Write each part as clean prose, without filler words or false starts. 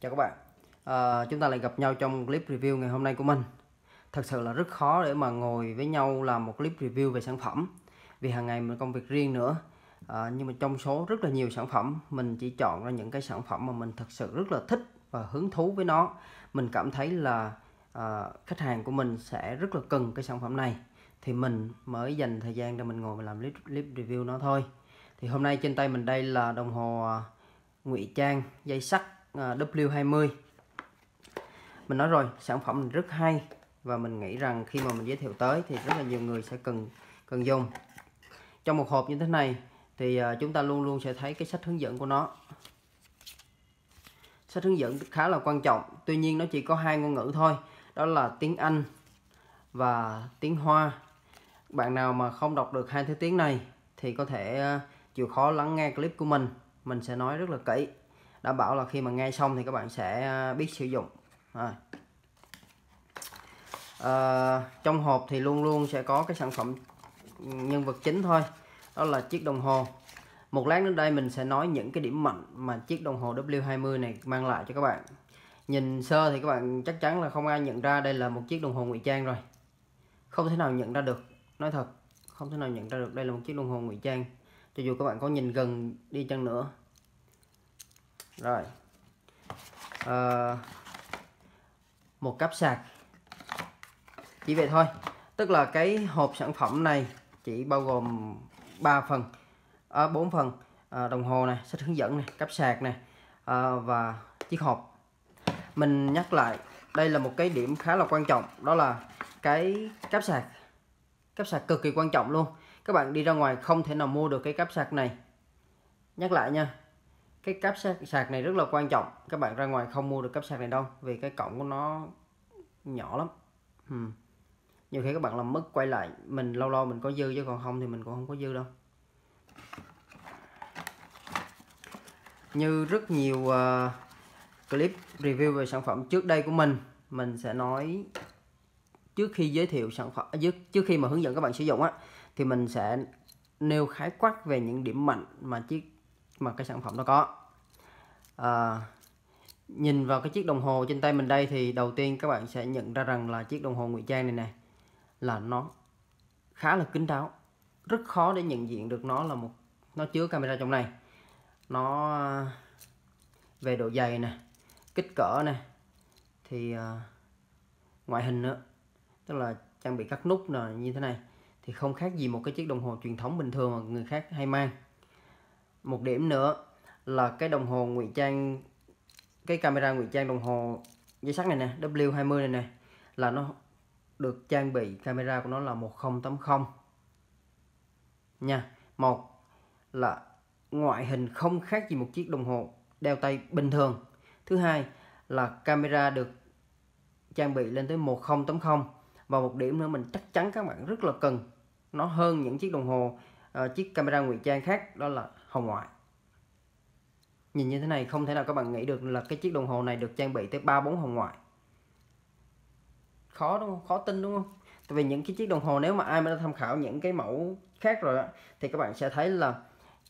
Chào các bạn, chúng ta lại gặp nhau trong clip review ngày hôm nay của mình. Thật sự là rất khó để mà ngồi với nhau làm một clip review về sản phẩm, vì hàng ngày mình công việc riêng nữa. Nhưng mà trong số rất là nhiều sản phẩm, mình chỉ chọn ra những cái sản phẩm mà mình thật sự rất là thích và hứng thú với nó. Mình cảm thấy là khách hàng của mình sẽ rất là cần cái sản phẩm này, thì mình mới dành thời gian để mình ngồi và làm clip review nó thôi. Thì hôm nay trên tay mình đây là đồng hồ ngụy trang dây sắt W20. Mình nói rồi, sản phẩm rất hay và mình nghĩ rằng khi mà mình giới thiệu tới thì rất là nhiều người sẽ cần dùng. Trong một hộp như thế này thì chúng ta luôn luôn sẽ thấy cái sách hướng dẫn của nó. Sách hướng dẫn khá là quan trọng, tuy nhiên nó chỉ có hai ngôn ngữ thôi, đó là tiếng Anh và tiếng Hoa. Bạn nào mà không đọc được hai thứ tiếng này thì có thể chịu khó lắng nghe clip của mình sẽ nói rất là kỹ, đảm bảo là khi mà nghe xong thì các bạn sẽ biết sử dụng. Trong hộp thì luôn luôn sẽ có cái sản phẩm nhân vật chính thôi, đó là chiếc đồng hồ. Một lát đến đây mình sẽ nói những cái điểm mạnh mà chiếc đồng hồ W20 này mang lại cho các bạn. Nhìn sơ thì các bạn chắc chắn là không ai nhận ra đây là một chiếc đồng hồ ngụy trang rồi. Không thể nào nhận ra được, nói thật, không thể nào nhận ra được đây là một chiếc đồng hồ ngụy trang, cho dù các bạn có nhìn gần đi chăng nữa. Rồi, một cáp sạc, chỉ vậy thôi. Tức là cái hộp sản phẩm này chỉ bao gồm 4 phần, đồng hồ này, sách hướng dẫn này, cáp sạc này, và chiếc hộp. Mình nhắc lại, đây là một cái điểm khá là quan trọng, đó là cái cáp sạc. Cáp sạc cực kỳ quan trọng luôn. Các bạn đi ra ngoài không thể nào mua được cái cáp sạc này. Nhắc lại nha, cái cáp sạc này rất là quan trọng. Các bạn ra ngoài không mua được cáp sạc này đâu, vì cái cổng của nó nhỏ lắm. Nhiều khi các bạn làm mất quay lại, mình lâu lâu mình có dư, chứ còn không thì mình cũng không có dư đâu. Như rất nhiều clip review về sản phẩm trước đây của mình sẽ nói trước khi giới thiệu sản phẩm, trước khi mà hướng dẫn các bạn sử dụng á, thì mình sẽ nêu khái quát về những điểm mạnh mà cái sản phẩm nó có. Nhìn vào cái chiếc đồng hồ trên tay mình đây thì đầu tiên các bạn sẽ nhận ra rằng là chiếc đồng hồ ngụy trang này nè, là nó khá là kín đáo, rất khó để nhận diện được nó là một, nó chứa camera trong này. Nó về độ dày nè, kích cỡ nè, thì ngoại hình nữa, tức là trang bị các nút là như thế này, thì không khác gì một cái chiếc đồng hồ truyền thống bình thường mà người khác hay mang. Một điểm nữa là cái đồng hồ ngụy trang, cái camera ngụy trang đồng hồ dây sắt này nè, W20 này nè, là nó được trang bị camera của nó là 1080 nha. Một là ngoại hình không khác gì một chiếc đồng hồ đeo tay bình thường. Thứ hai là camera được trang bị lên tới 1080. Và một điểm nữa mình chắc chắn các bạn rất là cần nó hơn những chiếc đồng hồ, chiếc camera ngụy trang khác, đó là hồng ngoại. Nhìn như thế này không thể nào các bạn nghĩ được là cái chiếc đồng hồ này được trang bị tới 3-4 hồng ngoại. Khó đúng không? Khó tin đúng không? Tại vì những cái chiếc đồng hồ, nếu mà ai mà đã tham khảo những cái mẫu khác rồi thì các bạn sẽ thấy là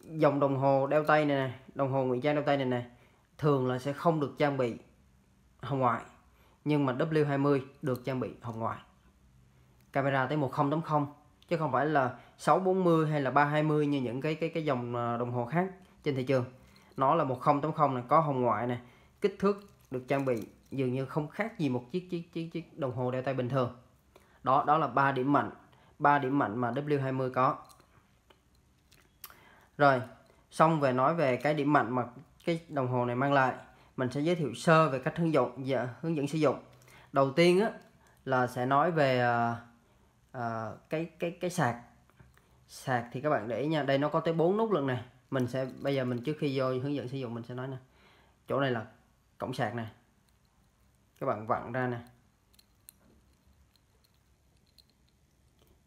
dòng đồng hồ đeo tay này nè, đồng hồ ngụy trang đeo tay này nè, thường là sẽ không được trang bị hồng ngoại. Nhưng mà W20 được trang bị hồng ngoại, camera tới 1080, chứ không phải là 640 hay là 320 như những cái dòng đồng hồ khác trên thị trường. Nó là 1080 này, có hồng ngoại này, kích thước được trang bị dường như không khác gì một chiếc đồng hồ đeo tay bình thường. Đó là ba điểm mạnh mà W20 có. Rồi, xong về nói về cái điểm mạnh mà cái đồng hồ này mang lại, mình sẽ giới thiệu sơ về cách hướng dẫn sử dụng. Đầu tiên á là sẽ nói về cái sạc. Sạc thì các bạn để ý nha, đây nó có tới 4 nút lần này. Bây giờ trước khi vô hướng dẫn sử dụng mình sẽ nói nè. Chỗ này là cổng sạc nè. Các bạn vặn ra nè.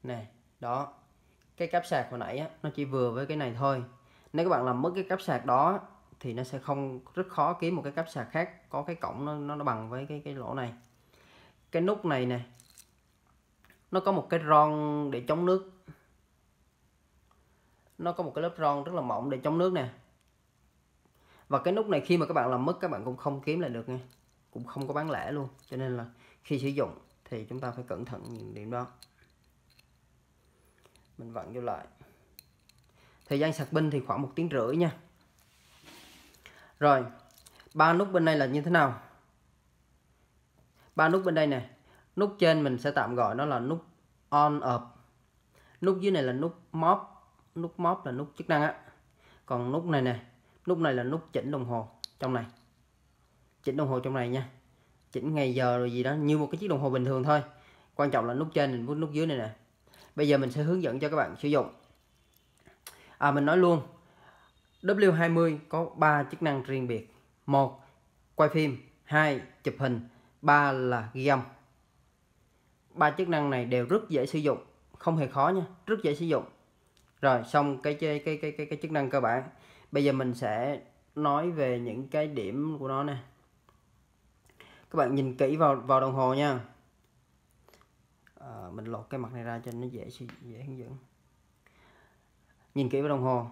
Nè, đó. Cái cáp sạc hồi nãy á, nó chỉ vừa với cái này thôi. Nếu các bạn làm mất cái cáp sạc đó thì nó sẽ rất khó kiếm một cái cáp sạc khác có cái cổng nó bằng với cái lỗ này. Cái nút này nè, nó có một cái ron để chống nước. nó có một cái lớp ron rất là mỏng để chống nước nè. Và cái nút này khi mà các bạn làm mất các bạn cũng không kiếm lại được nha, cũng không có bán lẻ luôn, cho nên là khi sử dụng thì chúng ta phải cẩn thận những điểm đó. Mình vặn vô lại. Thời gian sạc pin thì khoảng 1,5 tiếng nha. Rồi, ba nút bên đây là như thế nào? Ba nút bên đây nè, nút trên mình sẽ tạm gọi nó là nút on off. Nút dưới này là nút mop, nút mop là nút chức năng á. Còn nút này nè, nút này là nút chỉnh đồng hồ trong này. Chỉnh đồng hồ trong này nha. Chỉnh ngày giờ rồi gì đó như một cái chiếc đồng hồ bình thường thôi. Quan trọng là nút trên với nút dưới này nè. Bây giờ mình sẽ hướng dẫn cho các bạn sử dụng. À, mình nói luôn, W20 có 3 chức năng riêng biệt. 1. Quay phim, 2. Chụp hình, 3. Là ghi âm. 3 chức năng này đều rất dễ sử dụng, không hề khó nha, rất dễ sử dụng. Rồi, xong cái chức năng cơ bản. Bây giờ mình sẽ nói về những cái điểm của nó nè. Các bạn nhìn kỹ vào đồng hồ nha. Mình lột cái mặt này ra cho nó dễ hướng dẫn. Nhìn kỹ vào đồng hồ,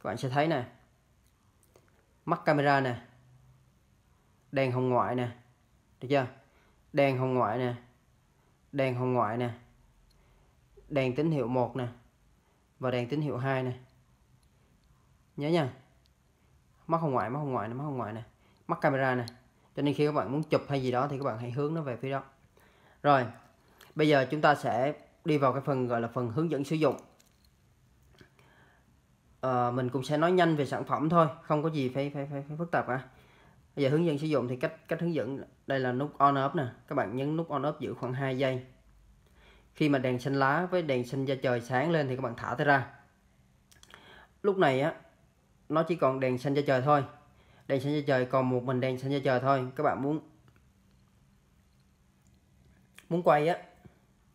các bạn sẽ thấy nè, mắt camera nè, đèn hồng ngoại nè, được chưa? Đèn hồng ngoại nè, đèn hồng ngoại nè, đèn tín hiệu 1 nè, và đèn tín hiệu 2 nè. Nhớ nha, mắt hồng ngoại, mắt hồng ngoại nè, mắt hồng ngoại nè, mắt camera nè. Cho nên khi các bạn muốn chụp hay gì đó thì các bạn hãy hướng nó về phía đó. Rồi, bây giờ chúng ta sẽ đi vào cái phần gọi là phần hướng dẫn sử dụng. Mình cũng sẽ nói nhanh về sản phẩm thôi, không có gì phải phức tạp cả. Bây giờ hướng dẫn sử dụng thì cách hướng dẫn đây là nút on off nè, các bạn nhấn nút on off giữ khoảng 2 giây. Khi mà đèn xanh lá với đèn xanh da trời sáng lên thì các bạn thả tay ra. Lúc này á, nó chỉ còn đèn xanh da trời thôi, đèn xanh da trời còn một mình đèn xanh da trời thôi. Các bạn muốn quay á,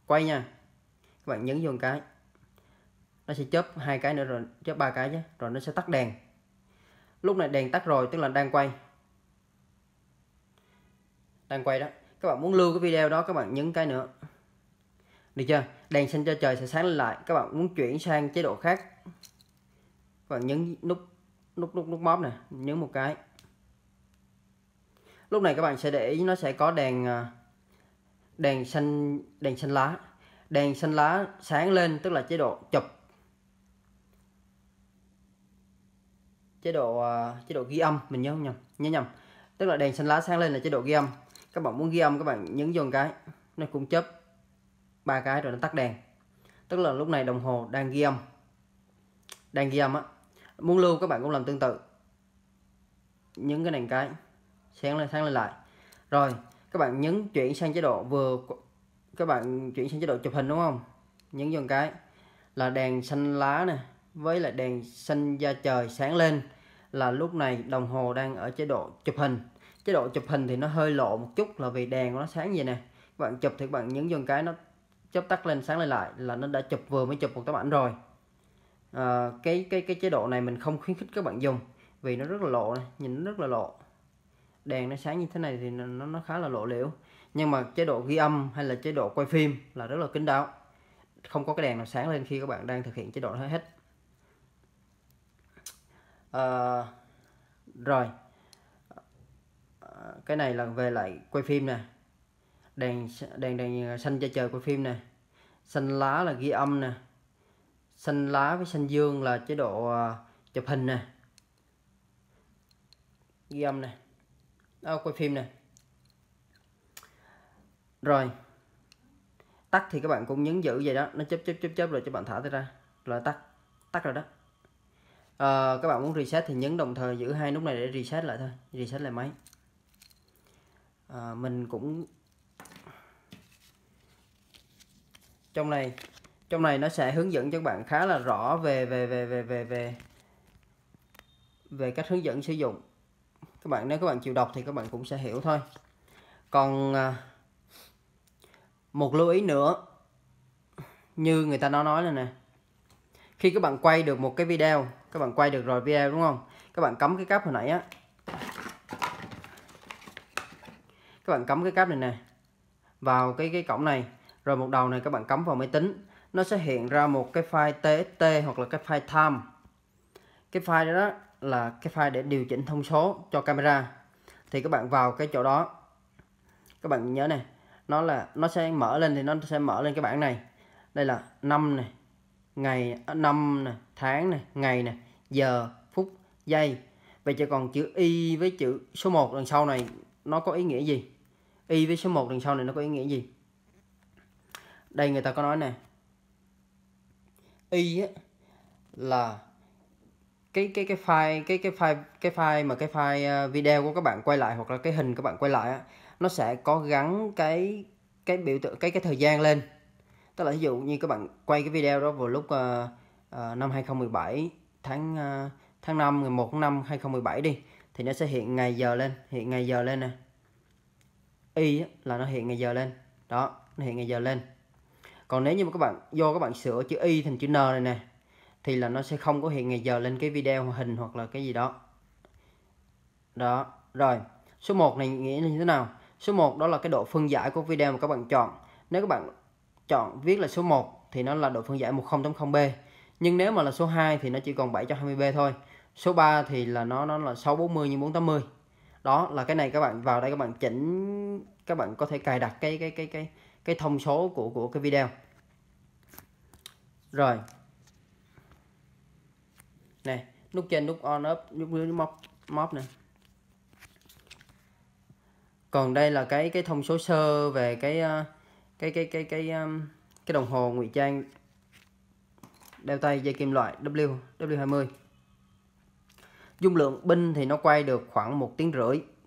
quay nha, các bạn nhấn vô một cái, nó sẽ chớp 2 cái nữa, rồi chớp 3 cái chứ, rồi nó sẽ tắt đèn. Lúc này đèn tắt rồi, tức là đang quay đó. Các bạn muốn lưu cái video đó, các bạn nhấn cái nữa, được chưa? Đèn xanh da trời sẽ sáng lên lại. Các bạn muốn chuyển sang chế độ khác, các bạn nhấn nút móp nè, nhấn một cái. Lúc này các bạn sẽ để ý nó sẽ có đèn xanh lá. Đèn xanh lá sáng lên tức là chế độ chụp, chế độ ghi âm, mình nhớ không nhầm, nhớ nhầm, tức là đèn xanh lá sáng lên là chế độ ghi âm. Các bạn muốn ghi âm, các bạn nhấn vô một cái, nó cũng chớp 3 cái rồi nó tắt đèn, tức là lúc này đồng hồ đang ghi âm, đang ghi âm á. Muốn lưu các bạn cũng làm tương tự, nhấn cái đèn cái sáng lên lại. Rồi các bạn nhấn chuyển sang chế độ vừa, các bạn chuyển sang chế độ chụp hình đúng không, nhấn vô một cái là đèn xanh lá nè với lại đèn xanh da trời sáng lên, là lúc này đồng hồ đang ở chế độ chụp hình. Chế độ chụp hình thì nó hơi lộ một chút là vì đèn của nó sáng vậy nè. Các bạn chụp thì các bạn nhấn vô một cái, nó chớp tắt lên sáng lên lại là nó đã chụp, vừa mới chụp một tấm ảnh rồi. Cái chế độ này mình không khuyến khích các bạn dùng vì nó rất là lộ này. Nhìn nó rất là lộ, đèn nó sáng như thế này thì nó khá là lộ liễu. Nhưng mà chế độ ghi âm hay là chế độ quay phim là rất là kín đáo, không có cái đèn nào sáng lên khi các bạn đang thực hiện chế độ đó hết. Rồi cái này là về lại quay phim nè, đèn xanh da trời quay phim nè, xanh lá là ghi âm nè, xanh lá với xanh dương là chế độ chụp hình nè, ghi âm nè, quay phim nè. Rồi tắt thì các bạn cũng nhấn giữ vậy đó, nó chớp rồi các bạn thả tay ra rồi tắt rồi đó. Các bạn muốn reset thì nhấn đồng thời giữ hai nút này để reset lại thôi, reset lại máy. Mình cũng trong này nó sẽ hướng dẫn cho các bạn khá là rõ về cách hướng dẫn sử dụng. Các bạn nếu các bạn chịu đọc thì các bạn cũng sẽ hiểu thôi. Còn một lưu ý nữa, như người ta nói là nè, khi các bạn quay được một cái video, các bạn quay được rồi video đúng không, các bạn cắm cái cáp hồi nãy á, các bạn cắm cái cáp này nè vào cái cổng này, rồi một đầu này các bạn cắm vào máy tính. nó sẽ hiện ra một cái file txt hoặc là cái file time. Cái file đó là cái file để điều chỉnh thông số cho camera. Thì các bạn vào cái chỗ đó, các bạn nhớ này, nó sẽ mở lên, thì nó sẽ mở lên cái bảng này. Đây là năm này, ngày, năm này, tháng này, ngày này, giờ, phút, giây. Vậy chỉ còn chữ y với chữ số 1 đằng sau này nó có ý nghĩa gì? Y với số 1 đằng sau này nó có ý nghĩa gì? Đây người ta có nói nè, y là cái file mà cái file video của các bạn quay lại hoặc là cái hình các bạn quay lại, nó sẽ có gắn cái biểu tượng cái thời gian lên. Tức là ví dụ như các bạn quay cái video đó vào lúc năm 2017 tháng 5 ngày 1 tháng 5 2017 đi, thì nó sẽ hiện ngày giờ lên, hiện ngày giờ lên nè. Y là nó hiện ngày giờ lên. Đó, nó hiện ngày giờ lên. Còn nếu như mà các bạn do các bạn sửa chữ y thành chữ n này nè, thì là nó sẽ không có hiện ngày giờ lên cái video hình hoặc là cái gì đó. Đó, rồi. Số 1 này nghĩa là như thế nào? Số 1 đó là cái độ phân giải của video mà các bạn chọn. Nếu các bạn chọn viết là số 1 thì nó là độ phân giải 1080p. Nhưng nếu mà là số 2 thì nó chỉ còn 720p thôi. Số 3 thì là nó là 640 x 480. Đó là cái này các bạn vào đây các bạn chỉnh, các bạn có thể cài đặt cái thông số của cái video. Rồi. Này, nút trên nút on off, nút dưới nút móc này. Còn đây là cái thông số sơ về cái đồng hồ ngụy trang đeo tay dây kim loại W20. Dung lượng pin thì nó quay được khoảng 1,5 tiếng,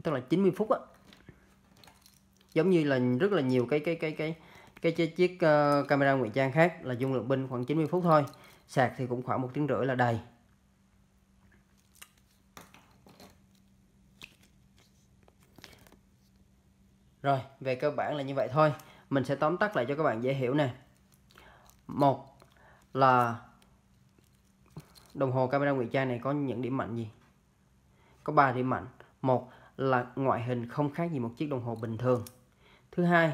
tức là 90 phút á. Giống như là rất là nhiều cái chiếc camera ngụy trang khác là dung lượng pin khoảng 90 phút thôi. Sạc thì cũng khoảng 1,5 tiếng là đầy. Rồi, về cơ bản là như vậy thôi. Mình sẽ tóm tắt lại cho các bạn dễ hiểu nè. Một là đồng hồ camera ngụy trang này có những điểm mạnh gì? Có 3 điểm mạnh. Một là ngoại hình không khác gì một chiếc đồng hồ bình thường. Thứ hai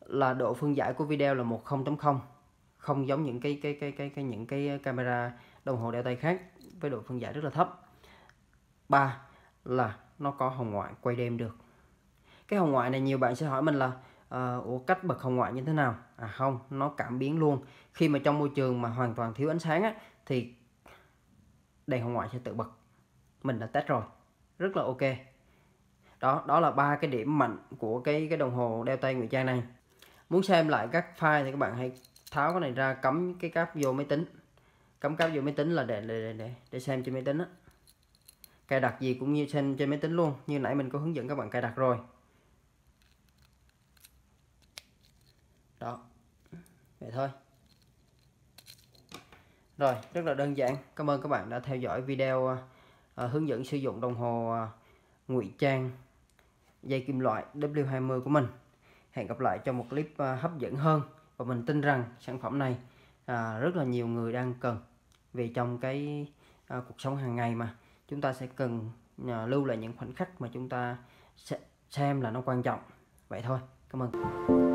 là độ phân giải của video là 1080, không giống những những cái camera đồng hồ đeo tay khác với độ phân giải rất là thấp. 3 là nó có hồng ngoại quay đêm được. Cái hồng ngoại này nhiều bạn sẽ hỏi mình là ủa cách bật hồng ngoại như thế nào? À không, nó cảm biến luôn. Khi mà trong môi trường mà hoàn toàn thiếu ánh sáng á, thì đèn hồng ngoại sẽ tự bật. Mình đã test rồi, rất là ok. Đó là 3 cái điểm mạnh của cái đồng hồ đeo tay ngụy trang này. Muốn xem lại các file thì các bạn hãy tháo cái này ra, cắm cái cáp vô máy tính. Cắm cáp vô máy tính là để xem trên máy tính á. Cài đặt gì cũng như xem trên máy tính luôn. Như nãy mình có hướng dẫn các bạn cài đặt rồi. Đó, vậy thôi. Rồi, rất là đơn giản. Cảm ơn các bạn đã theo dõi video hướng dẫn sử dụng đồng hồ ngụy trang dây kim loại W20 của mình. Hẹn gặp lại trong một clip hấp dẫn hơn. Và mình tin rằng sản phẩm này rất là nhiều người đang cần. Vì trong cái cuộc sống hàng ngày mà chúng ta sẽ cần lưu lại những khoảnh khắc mà chúng ta xem là nó quan trọng. Vậy thôi, cảm ơn.